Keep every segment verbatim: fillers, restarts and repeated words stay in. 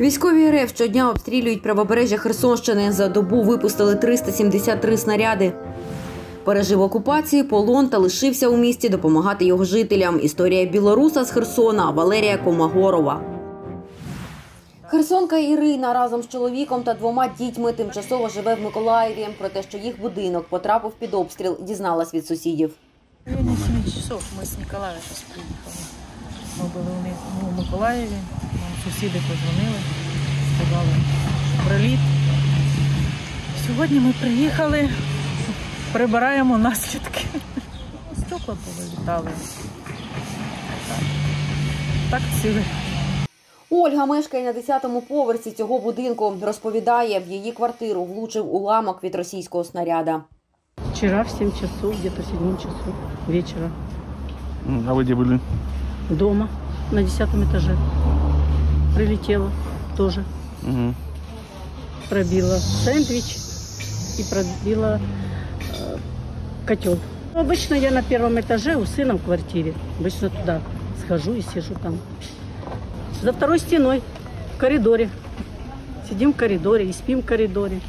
Військові РФ щодня обстрілюють правобережжя Херсонщини. За добу випустили триста сімдесят три снаряди. Пережив окупацію, полон та лишився у місті допомагати його жителям. Історія білоруса з Херсона Валерія Комогорова. Херсонка Ірина разом з чоловіком та двома дітьми тимчасово живе в Миколаєві. Про те, що їх будинок потрапив під обстріл, дізналась від сусідів. сім часов ми з Миколаєва приїхали. Ми були у них у Миколаєві, нам сусіди подзвонили, сказали приліт. Сьогодні ми приїхали, прибираємо наслідки. Стекла повилітали. Так, так ціле. Ольга мешкає на десятому поверсі цього будинку. Розповідає, в її квартиру влучив уламок від російського снаряда. Вчора в сім часов, десь в сім часов вечора. А ви де були? Дома, на десятом этаже. Прилетело тоже. Угу. Пробило сэндвич и пробило э, котел. Обычно я на первом этаже у сына в квартире. Обычно туда схожу и сижу там. За второй стеной, в коридоре. Сидим в коридоре и спим в коридоре.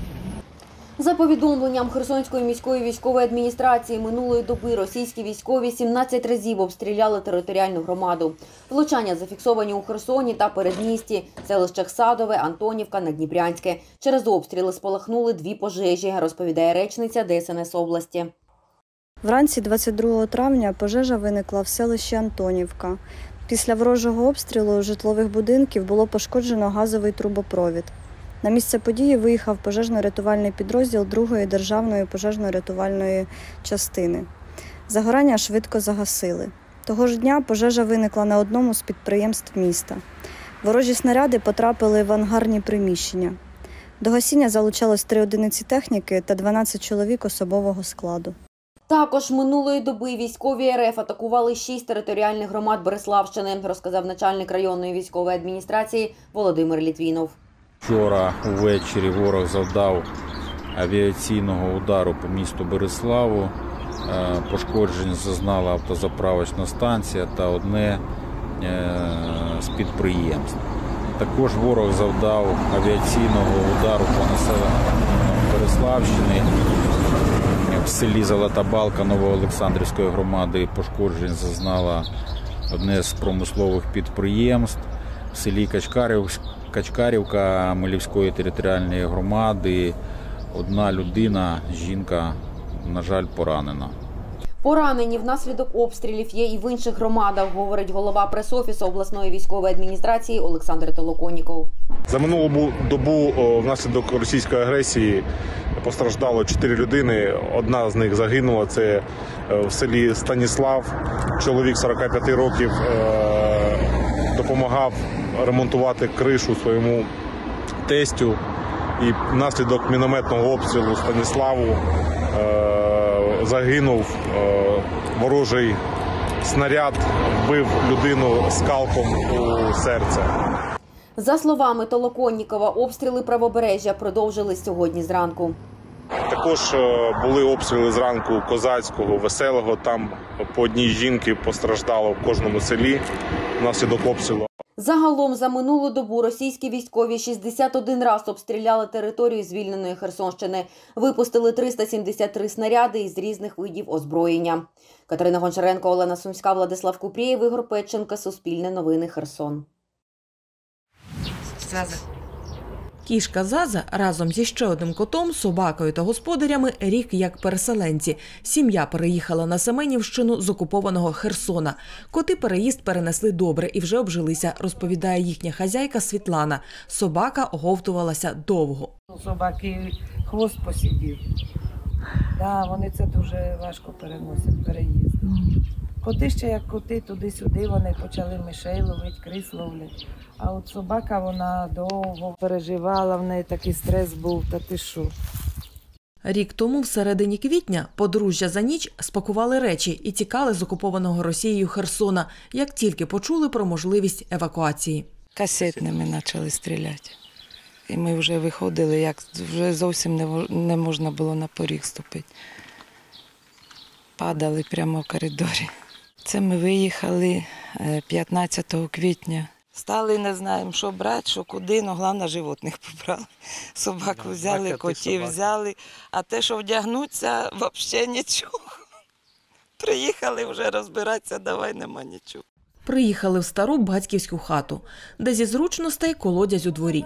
За повідомленням Херсонської міської військової адміністрації, минулої доби російські військові сімнадцять разів обстріляли територіальну громаду. Влучання зафіксовані у Херсоні та передмісті, селищах Садове, Антонівка, Надніпрянське. Через обстріли спалахнули дві пожежі, розповідає речниця ДСНС області. Вранці двадцять другого травня пожежа виникла в селищі Антонівка. Після ворожого обстрілу житлових будинків було пошкоджено газовий трубопровід. На місце події виїхав пожежно-рятувальний підрозділ другої державної пожежно-рятувальної частини. Загорання швидко загасили. Того ж дня пожежа виникла на одному з підприємств міста. Ворожі снаряди потрапили в ангарні приміщення. До гасіння залучалось три одиниці техніки та дванадцять чоловік особового складу. Також минулої доби військові РФ атакували шість територіальних громад Береславщини, розказав начальник районної військової адміністрації Володимир Літвінов. Вчора ввечері ворог завдав авіаційного удару по місту Береславу. Пошкоджень зазнала автозаправочна станція та одне з підприємств. Також ворог завдав авіаційного удару по населенню Береславщини. В селі Золота Балка Новоолександрівської громади пошкоджень зазнала одне з промислових підприємств. В селі Качкарівській Качкарівка Милівської територіальної громади. Одна людина, жінка, на жаль, поранена. Поранені внаслідок обстрілів є і в інших громадах, говорить голова прес-офісу обласної військової адміністрації Олександр Толоконніков. За минулу добу внаслідок російської агресії постраждало чотири людини. Одна з них загинула. Це в селі Станіслав. Чоловік сорока п'яти років допомагав ремонтувати кришу своєму тестю, і внаслідок мінометного обстрілу Станіславу е загинув е ворожий снаряд, вбив людину скалком у серце. За словами Толоконнікова, обстріли правобережжя продовжились сьогодні зранку. Також були обстріли зранку Козацького, Веселого. Там по одній жінці постраждало в кожному селі внаслідок обстрілу. Загалом за минулу добу російські військові шістдесят один раз обстріляли територію звільненої Херсонщини. Випустили триста сімдесят три снаряди із різних видів озброєння. Катерина Гончаренко, Олена Сумська, Владислав Куприєв, Ігор Петченко. Суспільне новини. Херсон. Кішка Заза разом зі ще одним котом, собакою та господарями рік як переселенці. Сім'я переїхала на Семенівщину з окупованого Херсона. Коти переїзд перенесли добре і вже обжилися, розповідає їхня хазяйка Світлана. Собака оговтувалася довго. Собаки хвост посидів. Да, вони це дуже важко переносять, переїзд. Коти ще як коти, туди-сюди вони почали мишей ловити, крис ловлять. А от собака, вона довго переживала, в неї такий стрес був, та ти що. Рік тому, в середині квітня, подружжя за ніч спакували речі і тікали з окупованого Росією Херсона, як тільки почули про можливість евакуації. Касетними почали стріляти. І ми вже виходили, як вже зовсім не, не можна було на поріг ступити. Падали прямо в коридорі. Це ми виїхали п'ятнадцятого квітня. Стали, не знаємо, що брати, що куди, але головне, животних побрали. Собаку взяли, котів взяли, а те, що вдягнуться, взагалі нічого. Приїхали вже розбиратися, давай, нема нічого. Приїхали в стару батьківську хату, де зі зручностей колодязь у дворі.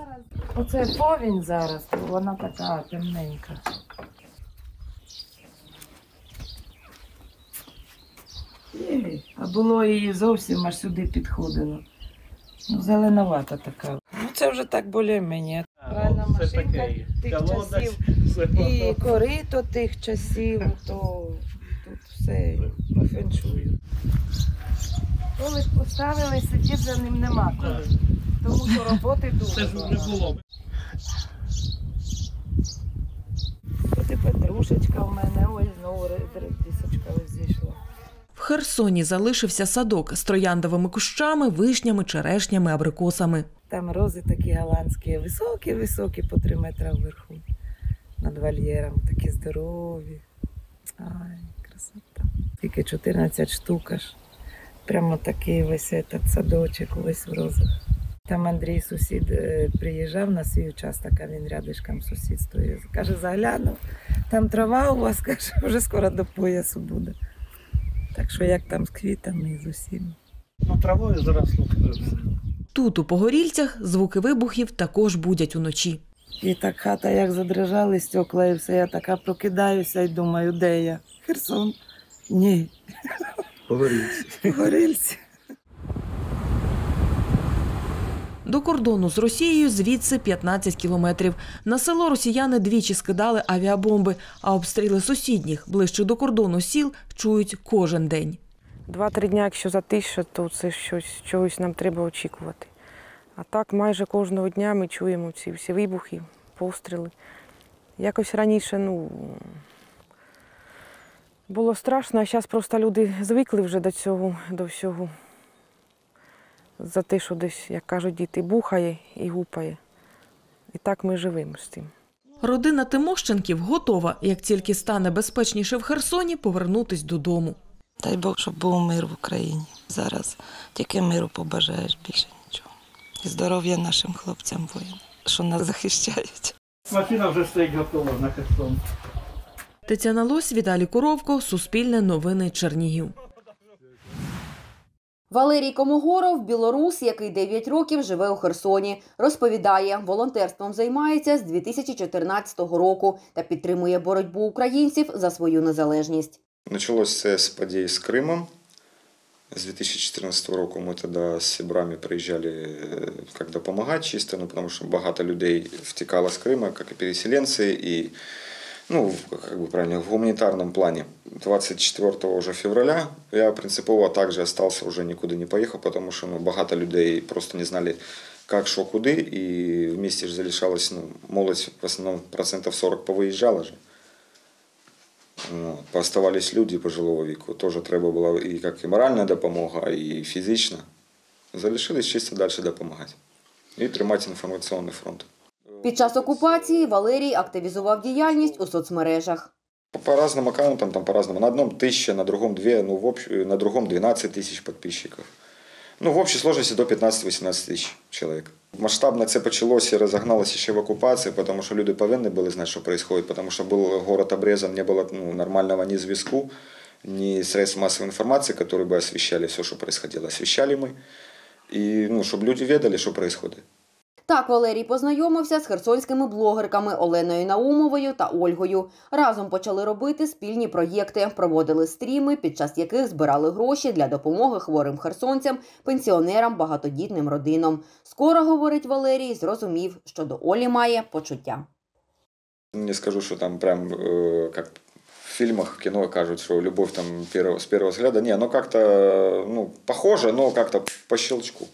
Оце повінь зараз, вона така темненька. А було її зовсім, аж сюди підходило. Ну, зеленовата така. Ну, це вже так більш-менш. Пральна машинка тих часів і корито тих часів, то тут все по феншую. Коли поставили, сидів за ним нема коли, тому що роботи дуже було. Тут петрушечка в мене, ой, знову редисочка зійшла. В Херсоні залишився садок з трояндовими кущами, вишнями, черешнями, абрикосами. Там рози такі голландські, високі-високі, по три метри вверху, над вольєром, такі здорові. Ай, красота. Тільки чотирнадцять штук аж. Прямо такий весь этот садочок, весь в розах. Там Андрій, сусід, приїжджав на свій участок, а він рядишком сусідствує. Каже, заглянув, там трава у вас, каже, вже скоро до поясу буде. Так що як там з квітами і з усім. Ну, травою заросло. Тут, у Погорільцях, звуки вибухів також будять уночі. І так хата як задрижали, стекла і все. Я така прокидаюся і думаю, де я? Херсон? Ні. Погорільці. Погорільці. До кордону з Росією звідси п'ятнадцять кілометрів. На село росіяни двічі скидали авіабомби, а обстріли сусідніх, ближче до кордону сіл, чують кожен день. Два-три дні, якщо затиша, то це щось, чогось нам треба очікувати. А так майже кожного дня ми чуємо ці всі вибухи, постріли. Якось раніше, ну, було страшно, а зараз просто люди звикли вже до цього, до всього. За те, що десь, як кажуть діти, бухає і гупає. І так ми живемо з цим. Родина Тимощенків готова, як тільки стане безпечніше в Херсоні, повернутися додому. Дай Бог, щоб був мир в Україні. Зараз тільки миру побажаєш, більше нічого. І здоров'я нашим хлопцям воїнам, що нас захищають. Машина вже стоїть готова на Херсон. Тетяна Лось, Віталій Куровко, Суспільне новини, Чернігів. Валерій Комогоров, білорус, який дев'ять років живе у Херсоні. Розповідає, волонтерством займається з дві тисячі чотирнадцятого року та підтримує боротьбу українців за свою незалежність. Почалося з подій з Кримом. З дві тисячі чотирнадцятого року ми тоді з сібрами приїжджали як допомагати чисто, тому що багато людей втікало з Криму, як і переселенці, і ну, как бы правильно, в гуманитарном плане. двадцять четвертого уже февраля я принципово также остался, уже никуда не поехал, потому что ну, много людей просто не знали, как, что, куда. И вместе же залишалось, ну, молодь в основном процентов сорок повыезжала же. Ну, оставались люди пожилого веку, тоже треба было и как и моральная допомога, и физично. Залишились чисто дальше допомагать и тримать информационный фронт. Під час окупації Валерій активізував діяльність у соцмережах. По різним аккаунтам, там по-разному. На одному тисяча, на другому дві, ну, в общ... на другому дванадцять тисяч підписчиків. Ну, в общій сложності до п'ятнадцяти-вісімнадцяти тисяч чоловік. Масштабно це почалося і розогналося ще в окупації, тому що люди повинні були знати, що відбувається, тому що був город обрізаний, не було ну, нормального ні зв'язку, ні средств масової інформації, які б освіщали все, що відбувалося. Освіщали ми, і, ну, щоб люди відали, що відбувається. Так Валерій познайомився з херсонськими блогерками Оленою Наумовою та Ольгою. Разом почали робити спільні проєкти, проводили стріми, під час яких збирали гроші для допомоги хворим херсонцям, пенсіонерам, багатодітним родинам. Скоро, говорить Валерій, зрозумів, що до Олі має почуття. Не скажу, що там прям, як в фільмах, в кіно кажуть, що любов там з першого взгляду. Ні, ну як-то, ну, похоже, але як-то по щелчку.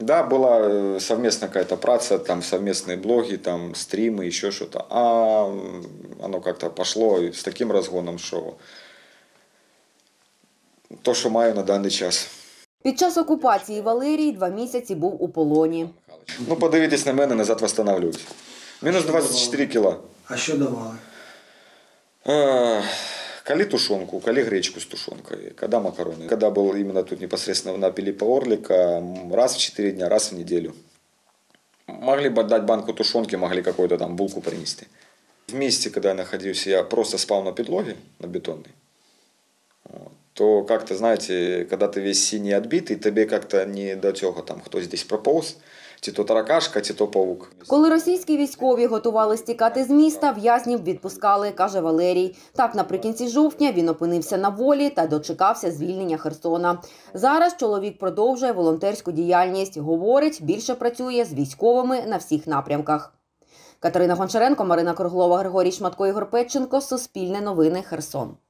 Да, была совместная какая-то праця, там совместные блоги, там стримы, еще что-то. А оно как-то пошло с таким разгоном, что то, что маю на данный час. Під час окупації Валерій два місяці був у полоні. Ну, подивитесь на мене, назад восстанавливаюсь. Мінус двадцять чотири кіла. А що давали? Коли тушенку, коли гречку с тушенкой, когда макароны. Когда был именно тут непосредственно на Пилипа Орлика, раз в четыре дня, раз в неделю. Могли бы дать банку тушенки, могли какую-то там булку принести. В месте, когда я находился, я просто спал на подлоге, на бетонной. То как-то, знаете, когда ты весь синий отбитый, тебе как-то не до цього, там, кто здесь прополз. Чи то таракашка, чи то павук. Коли російські військові готували стікати з міста, в'язнів відпускали, каже Валерій. Так, наприкінці жовтня він опинився на волі та дочекався звільнення Херсона. Зараз чоловік продовжує волонтерську діяльність. Говорить, більше працює з військовими на всіх напрямках. Катерина Гончаренко, Марина Круглова, Григорій Шматко, Ігор Петченко. Суспільне новини. Херсон.